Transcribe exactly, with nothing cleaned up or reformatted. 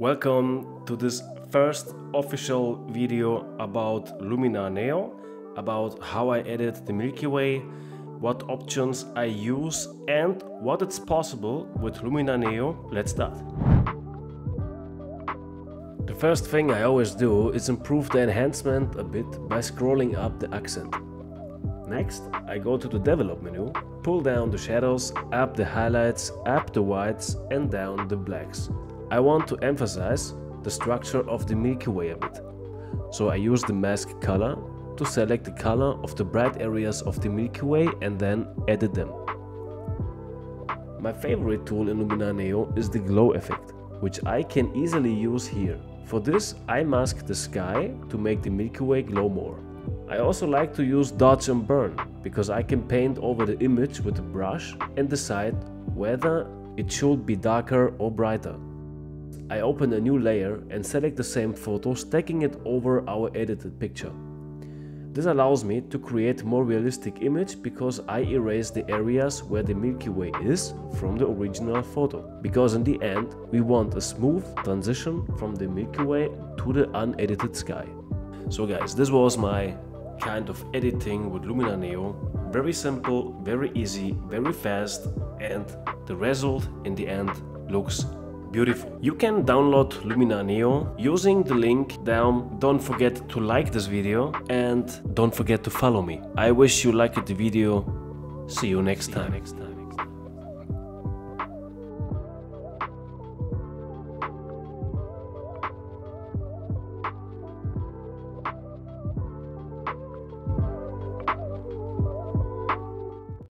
Welcome to this first official video about Luminar Neo, about how I edit the Milky Way, what options I use and what it's possible with Luminar Neo. Let's start. The first thing I always do is improve the enhancement a bit by scrolling up the accent. Next, I go to the develop menu, pull down the shadows, up the highlights, up the whites and down the blacks. I want to emphasize the structure of the Milky Way a bit, so I use the mask color to select the color of the bright areas of the Milky Way and then edit them. My favorite tool in Luminar Neo is the glow effect, which I can easily use here. For this I mask the sky to make the Milky Way glow more. I also like to use dodge and burn, because I can paint over the image with a brush and decide whether it should be darker or brighter. I open a new layer and select the same photo, stacking it over our edited picture. This allows me to create more realistic image because I erase the areas where the Milky Way is from the original photo. Because in the end, we want a smooth transition from the Milky Way to the unedited sky. So guys, this was my kind of editing with Luminar Neo. Very simple, very easy, very fast, and the result in the end looks beautiful. You can download Luminar Neo using the link down. Don't forget to like this video and don't forget to follow me. I wish you liked the video. See you next time.